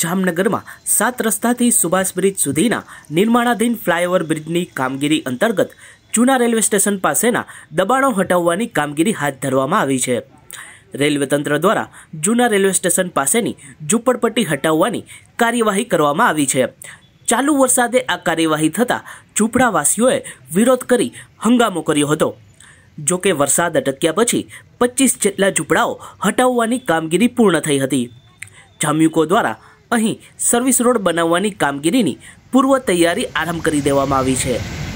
जामनगर में 7 रस्ता थी सुभाष ब्रिज सुधीना निर्माणाधीन फ्लायओवर ब्रिजनी कामगीरी अंतर्गत जूना रेलवे स्टेशन पासेना दबाणों हटाववानी कामगीरी हाथ धरवामां आवी छे। रेलवे तंत्र द्वारा जूना रेलवे स्टेशन पासेनी झूंपड़पट्टी हटाववानी कार्यवाही करवामां आवी छे। चालू वरसादे आ कार्यवाही थता झूंपड़ावासीओए विरोध करी हंगामो कर्यो हतो। जो के वरसाद अटक्या पछी 25 जेटला झूंपड़ाओ हटाववानी कामगीरी पूर्ण थई हती। जाम्युको द्वारा અહીં સર્વિસ રોડ બનાવવાની કામગીરીની પૂર્વ તૈયારી આરંભ કરી દેવામાં આવી છે।